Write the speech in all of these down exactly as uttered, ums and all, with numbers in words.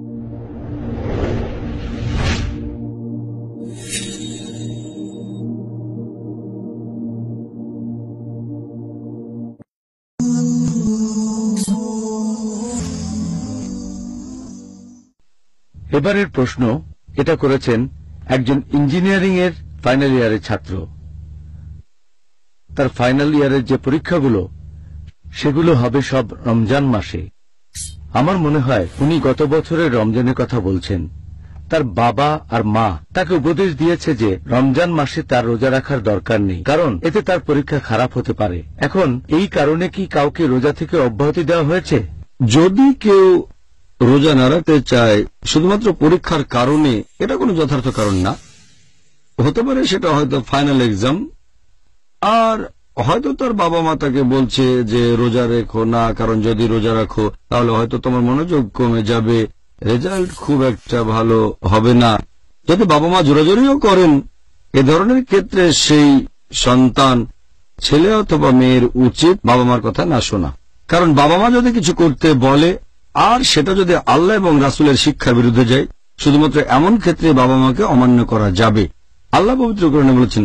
এবারের প্রশ্ন এটা করেছেন একজন ইঞ্জিনিয়ারিং এর ফাইনাল ইয়ারের ছাত্র। তার ফাইনাল ইয়ারের যে পরীক্ষাগুলো সেগুলো হবে সব রমজান মাসে। আমার মনে হয় উনি গত বছরের রমজানের কথা বলছেন। তার বাবা আর মা তাকে উপদেশ দিয়েছে যে রমজান মাসে তার রোজা রাখার দরকার নেই, কারণ এতে তার পরীক্ষা খারাপ হতে পারে। এখন এই কারণে কি কাউকে রোজা থেকে অব্যাহতি দেওয়া হয়েছে? যদি কেউ রোজা না রাখতে চায় শুধুমাত্র পরীক্ষার কারণে, এটা কোনো যথার্থ কারণ না। হতে পারে সেটা হয়তো ফাইনাল এক্সাম, আর হয়তো তার বাবা মা তাকে বলছে যে রোজা রেখো না, কারণ যদি রোজা রাখো তাহলে হয়তো তোমার মনোযোগ কমে যাবে, রেজাল্ট খুব একটা ভালো হবে না। যদি বাবা মা জোরাজোরিও করেন এ ধরনের ক্ষেত্রে, সেই সন্তান ছেলে অথবা মেয়ের উচিত বাবা মার কথা না শোনা। কারণ বাবা মা যদি কিছু করতে বলে আর সেটা যদি আল্লাহ এবং রাসুলের শিক্ষার বিরুদ্ধে যায়, শুধুমাত্র এমন ক্ষেত্রে বাবা মাকে অমান্য করা যাবে। আল্লাহ পবিত্র কোরআনে বলেছেন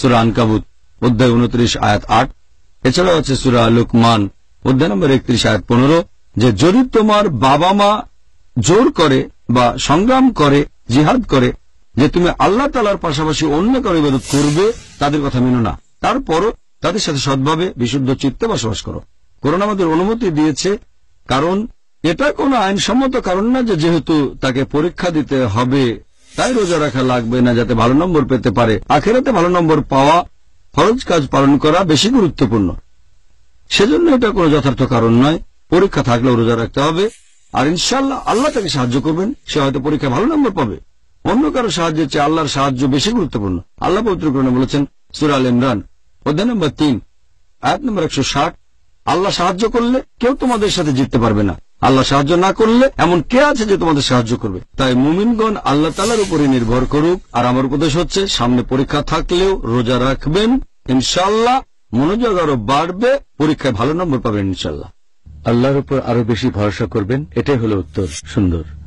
সূরা আনকাবুত অধ্যায় উনত্রিশ আয়াত আট, এছাড়াও আছে সূরা লুকমান অধ্যায় নম্বর একত্রিশ আয়াত পনেরো, যে যদি তোমার বাবা মা জোর করে বা সংগ্রাম করে, জিহাদ করে যে তুমি আল্লাহ তাআলার পাশাপাশি অন্য কারো ইবাদত করবে, তাদের কথা মেনো না, তারপরও তাদের সাথে সদ্ভাবে বিশুদ্ধ চিত্তে বসবাস করো। কোরআন আমাদের অনুমতি দিয়েছে, কারণ এটা কোনো আইনসম্মত কারণ না যে যেহেতু তাকে পরীক্ষা দিতে হবে তাই রোজা রাখা লাগবে না, যাতে ভালো নম্বর পেতে পারে। আখেরাতে ভালো নম্বর পাওয়া, ফরজ কাজ পালন করা বেশি গুরুত্বপূর্ণ, সেজন্য এটা কোনো যথার্থ কারণ নয়। পরীক্ষা থাকলেও রোজা রাখতে হবে, আর ইনশাআল্লাহ আল্লাহ তাকে সাহায্য করবেন। সে হয়তো পরীক্ষা ভালো নম্বর পাবে। অন্য কারো সাহায্যের চেয়ে আল্লাহর সাহায্য বেশি গুরুত্বপূর্ণ। আল্লাহ পবিত্র কোরআনে বলেছেন সূরা আল ইমরান অধ্যায় নম্বর তিন আয়াত নম্বর একশো ষাট, আল্লাহ সাহায্য করলে কেউ তোমাদের সাথে জিততে পারবে না, আল্লাহ সাহায্য না করলে এমন কে আছে যে তোমাদের সাহায্য করবে। তাই মুমিনগণ আল্লাহ তাআলার উপরে নির্ভর করুক। আর আমার উপদেশ হচ্ছে সামনে পরীক্ষা থাকলেও রোজা রাখবেন, ইনশাআল্লাহ মনোযোগ আরো বাড়বে, পরীক্ষায় ভালো নম্বর পাবেন, ইনশাআল্লাহ আল্লাহর উপর আরো বেশি ভরসা করবেন। এটাই হলো উত্তর। সুন্দর।